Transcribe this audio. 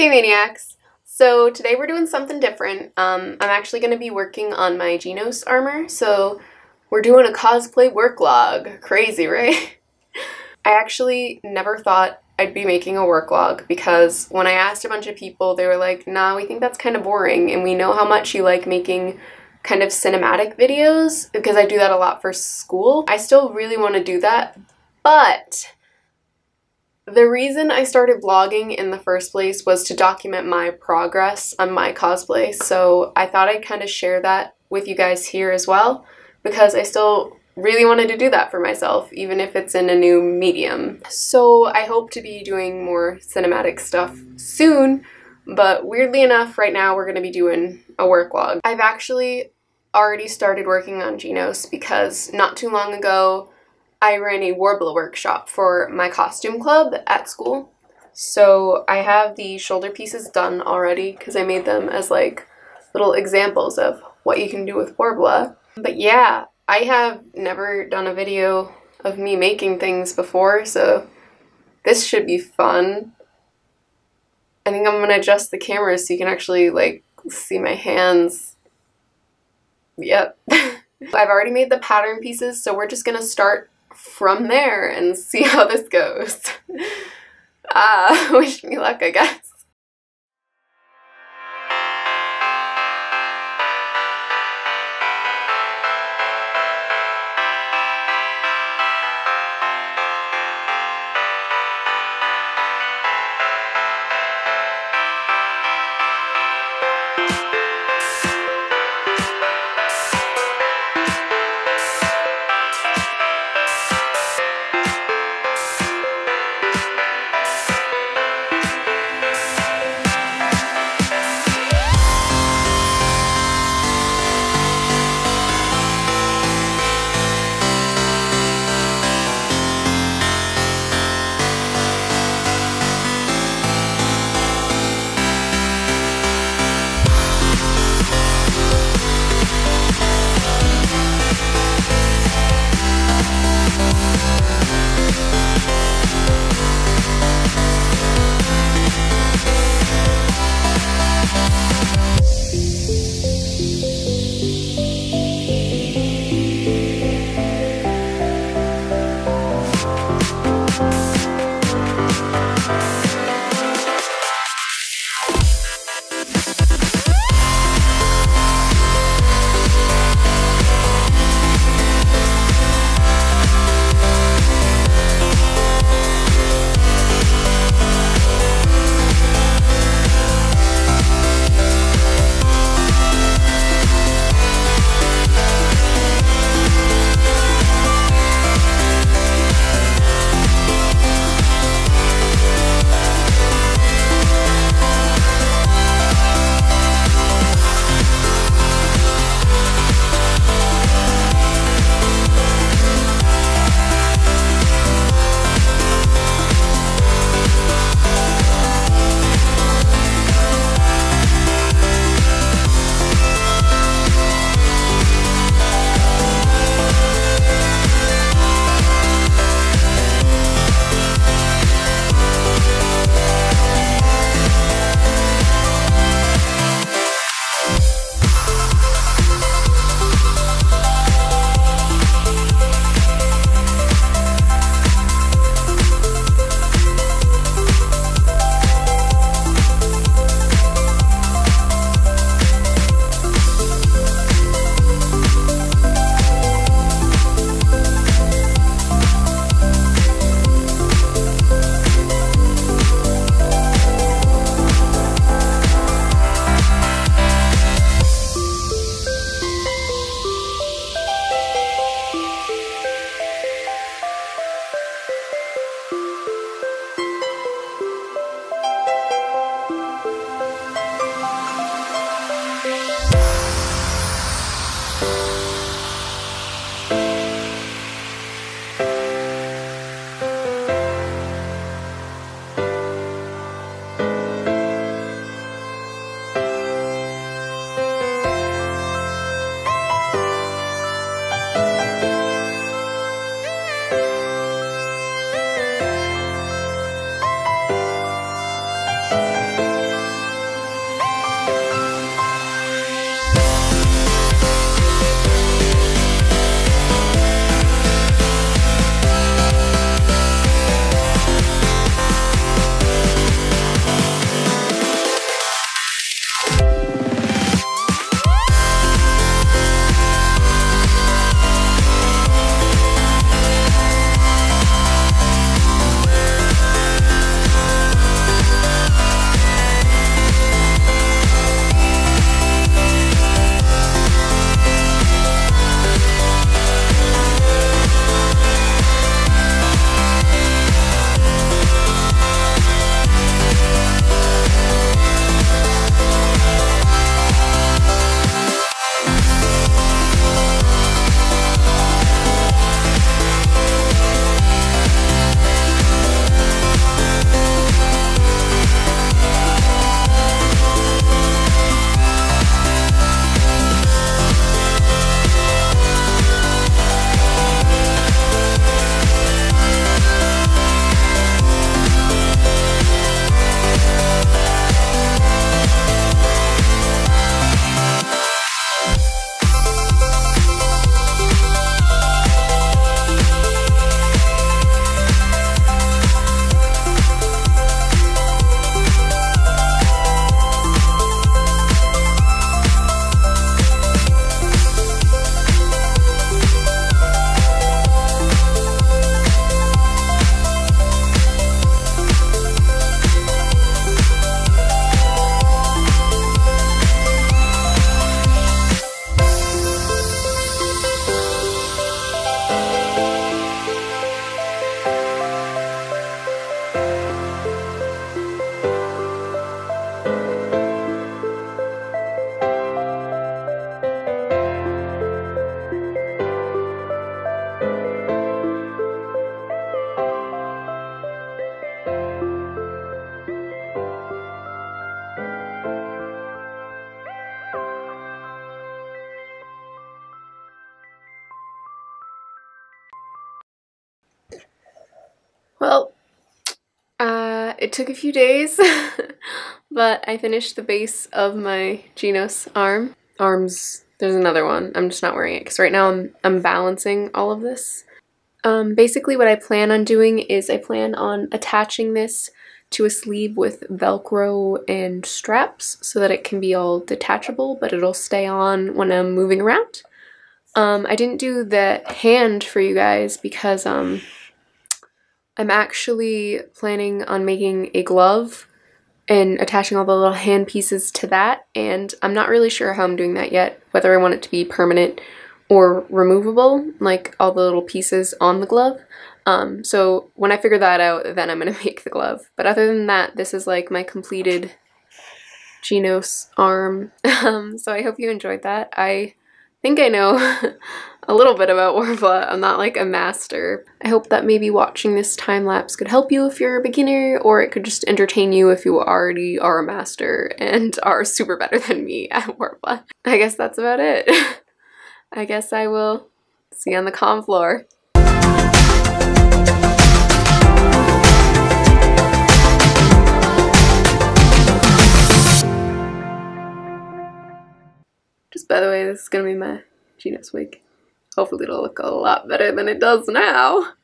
Hey Maniacs! So today we're doing something different. I'm actually going to be working on my Genos armor, so we're doing a cosplay worklog. Crazy, right? I actually never thought I'd be making a worklog because when I asked a bunch of people, they were like, nah, we think that's kind of boring and we know how much you like making kind of cinematic videos because I do that a lot for school. I still really want to do that, but the reason I started vlogging in the first place was to document my progress on my cosplay, so I thought I'd kind of share that with you guys here as well, because I still really wanted to do that for myself, even if it's in a new medium. So I hope to be doing more cinematic stuff soon, but weirdly enough, right now we're going to be doing a worklog. I've actually already started working on Genos because not too long ago, I ran a Worbla workshop for my costume club at school, so I have the shoulder pieces done already because I made them as like little examples of what you can do with Worbla. But yeah, I have never done a video of me making things before, so this should be fun. I think I'm going to adjust the camera so you can actually like see my hands. Yep. I've already made the pattern pieces, so we're just going to start from there and see how this goes. Wish me luck, I guess. Well, it took a few days, but I finished the base of my Genos arm. There's another one. I'm just not wearing it because right now I'm balancing all of this. Basically what I plan on doing is I plan on attaching this to a sleeve with Velcro and straps so that it can be all detachable, but it'll stay on when I'm moving around. I didn't do the hand for you guys because I'm actually planning on making a glove and attaching all the little hand pieces to that, and I'm not really sure how I'm doing that yet, whether I want it to be permanent or removable, like all the little pieces on the glove. So when I figure that out, then I'm gonna make the glove. But other than that, this is like my completed Genos arm. So I hope you enjoyed that. I think I know a little bit about Worbla. I'm not like a master. I hope that maybe watching this time lapse could help you if you're a beginner, or it could just entertain you if you already are a master and are super better than me at Worbla. I guess that's about it. I guess I will see you on the comm floor. By the way, this is going to be my Genos wig. Hopefully it'll look a lot better than it does now.